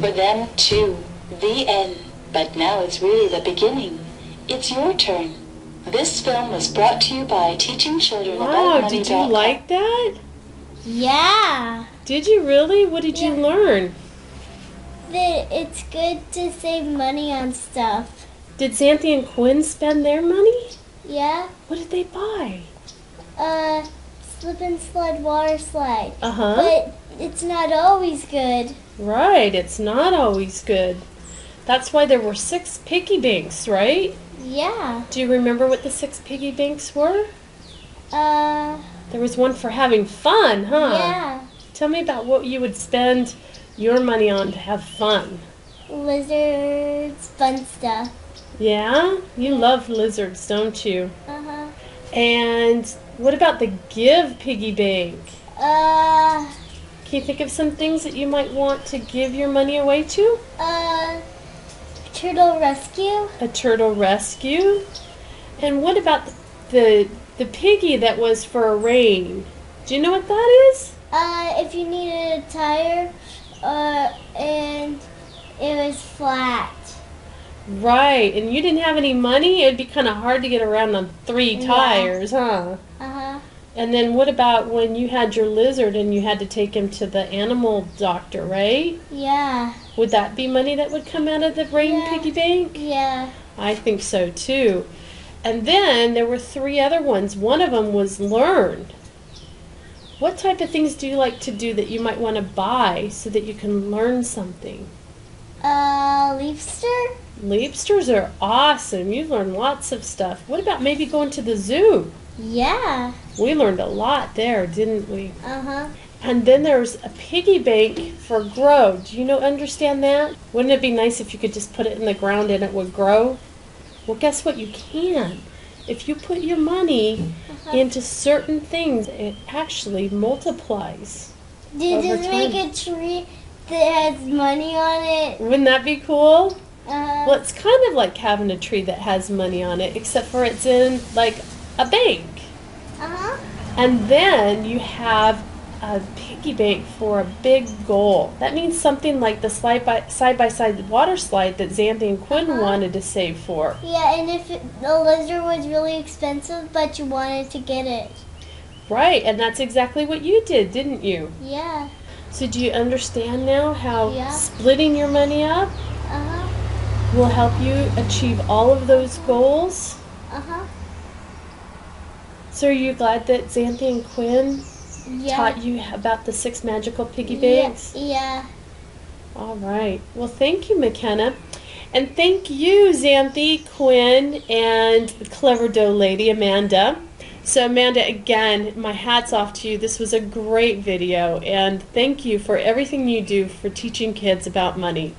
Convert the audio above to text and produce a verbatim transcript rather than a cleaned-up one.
for them too. The end. But now it's really the beginning. It's your turn. This film was brought to you by teaching children wow, about money. Did you like that? Yeah. Did you really? What did yeah. you learn? That it's good to save money on stuff. Did Xanthi and Quinn spend their money? Yeah. What did they buy? Uh, slip and slide, water slide. Uh-huh. But it's not always good. Right, it's not always good. That's why there were six piggy banks, right? Yeah. Do you remember what the six piggy banks were? Uh... There was one for having fun, huh? Yeah. Tell me about what you would spend your money on to have fun. Lizards, fun stuff. Yeah? You love lizards, don't you? Uh-huh. And what about the give piggy bank? Uh... Can you think of some things that you might want to give your money away to? Uh... Turtle Rescue. A Turtle Rescue. And what about the, the the piggy that was for a rain? Do you know what that is? Uh, if you needed a tire, uh, and it was flat. Right, and you didn't have any money, it'd be kind of hard to get around on three tires, yeah. huh? Uh-huh. And then what about when you had your lizard and you had to take him to the animal doctor, right? Yeah. Would that be money that would come out of the rain yeah. piggy bank? Yeah. I think so, too. And then there were three other ones. One of them was learn. What type of things do you like to do that you might want to buy so that you can learn something? Uh, Leapster? Leapsters are awesome. You learn lots of stuff. What about maybe going to the zoo? Yeah. We learned a lot there, didn't we? Uh-huh. And then there's a piggy bank for grow. Do you know, understand that? Wouldn't it be nice if you could just put it in the ground and it would grow? Well, guess what? You can. If you put your money uh-huh. into certain things, it actually multiplies. Did you make a tree that has money on it? Wouldn't that be cool? Uh-huh. Well, it's kind of like having a tree that has money on it, except for it's in, like, a bank. Uh-huh. And then you have a piggy bank for a big goal. That means something like the slide by, side by side water slide that Xanthi and Quinn uh-huh. wanted to save for. Yeah, and if it, the lizard was really expensive, but you wanted to get it. Right, and that's exactly what you did, didn't you? Yeah. So do you understand now how yeah. splitting your money up uh-huh. will help you achieve all of those goals? Uh-huh. So are you glad that Xanthi and Quinn yeah. taught you about the six magical piggy banks? Yeah. yeah. All right. Well, thank you, McKenna. And thank you, Xanthi, Quinn, and the Clever Dough Lady, Amanda. So, Amanda, again, my hat's off to you. This was a great video. And thank you for everything you do for teaching kids about money.